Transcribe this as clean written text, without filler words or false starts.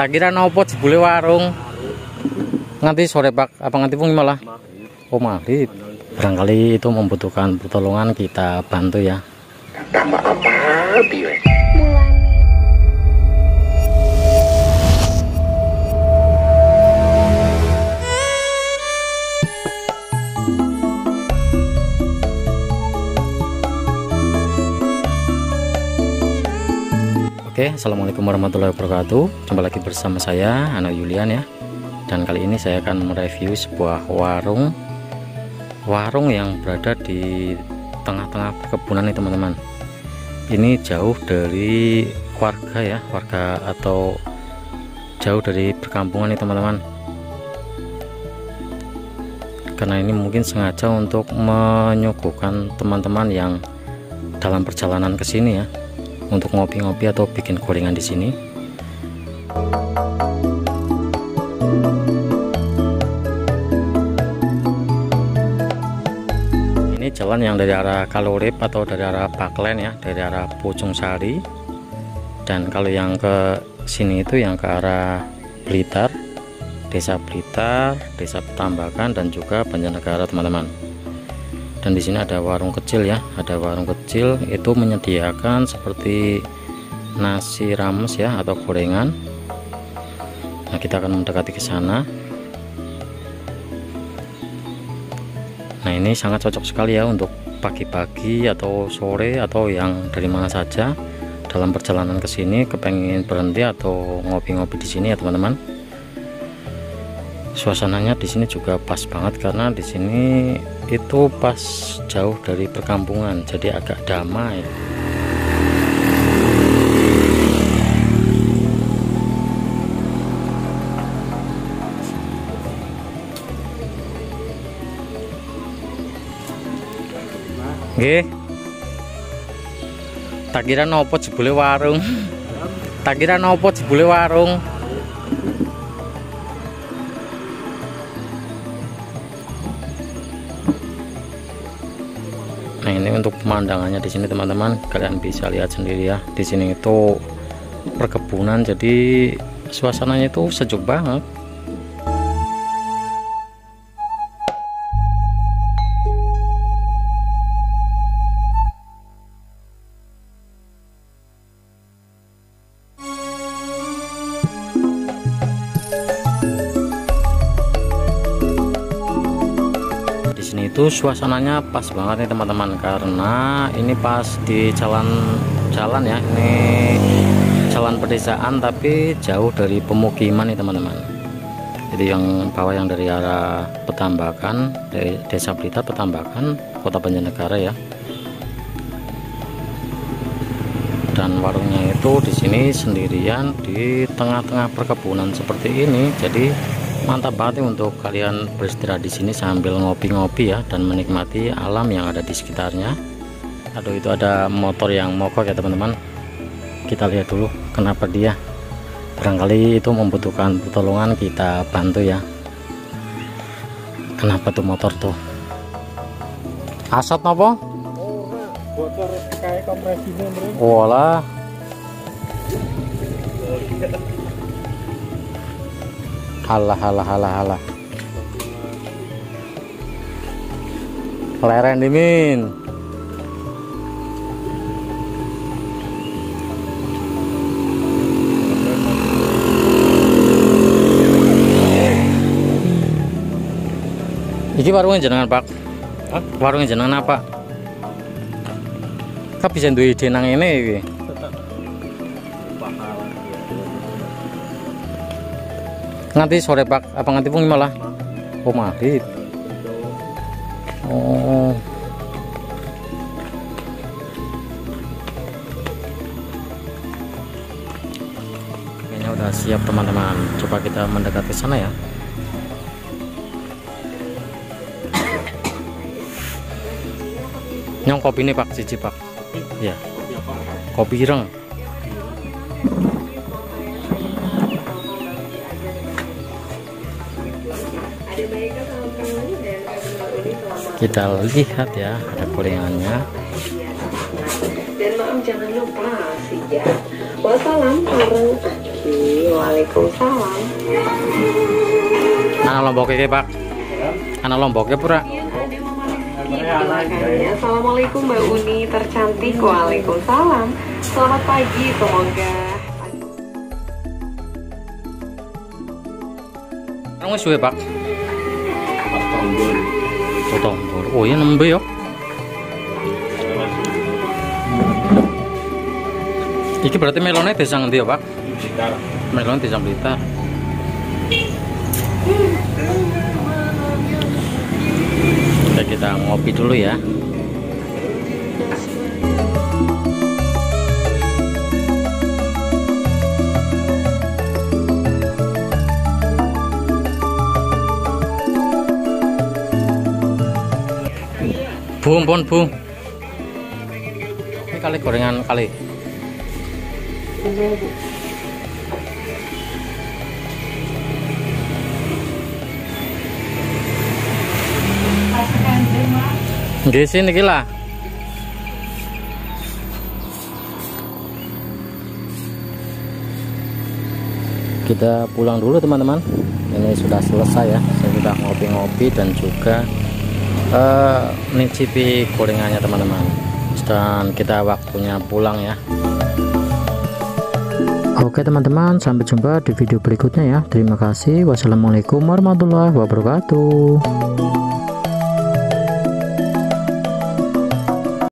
Tak kira nopo jebule warung. Nanti sore Pak, apa nganti pun malah? Oh, maghrib. Barangkali itu membutuhkan pertolongan, kita bantu ya. Tambah apa piye? Oke, assalamualaikum warahmatullahi wabarakatuh. Jumpa lagi bersama saya Ana Yulian ya. Dan kali ini saya akan mereview sebuah warung yang berada di tengah-tengah perkebunan nih teman-teman. Ini jauh dari warga ya, warga atau jauh dari perkampungan nih teman-teman. Karena ini mungkin sengaja untuk menyuguhkan teman-teman yang dalam perjalanan ke sini ya, untuk ngopi-ngopi atau bikin gorengan di sini. Ini jalan yang dari arah Kaliurip atau dari arah Pakelen ya, dari arah Pucung Sari. Dan kalau yang ke sini itu yang ke arah Blitar, Desa Blitar, Desa Petambakan dan juga Banjarnegara teman-teman. Dan di sini ada warung kecil ya, ada warung kecil itu menyediakan seperti nasi rames ya atau gorengan. Nah, kita akan mendekati ke sana. Nah, ini sangat cocok sekali ya untuk pagi-pagi atau sore atau yang dari mana saja dalam perjalanan ke sini kepengen berhenti atau ngopi-ngopi di sini ya teman-teman. Suasananya di sini juga pas banget karena di sini itu pas jauh dari perkampungan, jadi agak damai. Nggih. Tak kira nopo jebule warung. Tak kira nopo jebule warung. Nah, ini untuk pemandangannya di sini teman-teman, kalian bisa lihat sendiri ya. Di sini itu perkebunan, jadi suasananya itu sejuk banget. Suasananya pas banget nih teman-teman, karena ini pas di jalan-jalan ya, ini jalan pedesaan tapi jauh dari pemukiman nih teman-teman. Jadi yang bawah yang dari arah Petambakan, dari Desa Blitar, Petambakan, Kota Banjarnegara ya. Dan warungnya itu di sini sendirian di tengah-tengah perkebunan seperti ini, jadi mantap banget untuk kalian beristirahat di sini sambil ngopi-ngopi ya dan menikmati alam yang ada di sekitarnya. Aduh, itu ada motor yang mogok ya teman-teman. Kita lihat dulu kenapa dia. Barangkali itu membutuhkan pertolongan, kita bantu ya. Kenapa tuh motor tuh? Asap apa? Bocor kayak kompresinya, bro. Walah. Halah. Leren dimin. Iki warungnya jenengan Pak? Hah? Warungnya jenengan apa? Kau bisa duwe ide nang ini iki. Nanti sore Pak, apa nanti pun malah? Oh, maghrib. Oh. Kayaknya udah siap teman-teman. Coba kita mendekat ke sana ya. Nyong kopi ini Pak, cici Pak. Ya. Kopi ireng. Kita lihat ya, ada gorengannya. Dan maaf jangan lupa sih ya. Wassalam warahmatullahi wabarakatuh. Pagi. Waalaikumsalam. Anak Lombok ya, Pak? Anak Lombok ya, Pura? Assalamualaikum Mbak Uni tercantik. Waalaikumsalam. Selamat pagi, semoga. Kamu suwe Pak? Tombol. Oh iya nembe yo. Iki berarti melonnya desa ngendi ya, Pak? Blitar. Melon desa Blitar. Kita ngopi dulu ya. Bung. Ini kali gorengan kali. Di sini gila. Kita pulang dulu teman-teman. Ini sudah selesai ya. Saya sudah ngopi-ngopi dan juga mencicipi gorengannya teman-teman. Dan kita waktunya pulang ya. Oke teman-teman, sampai jumpa di video berikutnya ya. Terima kasih. Wassalamualaikum warahmatullahi wabarakatuh.